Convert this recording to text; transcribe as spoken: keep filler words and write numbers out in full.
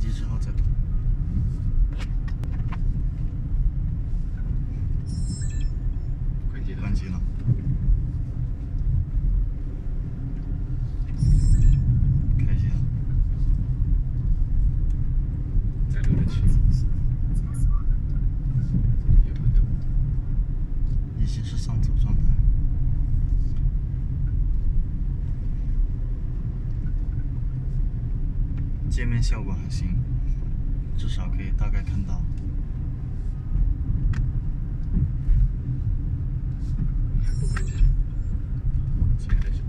机之后再。 关机了。开机了。再溜达去。也不多。一直是上走状态。界面效果还行，至少可以大概看到。 Let's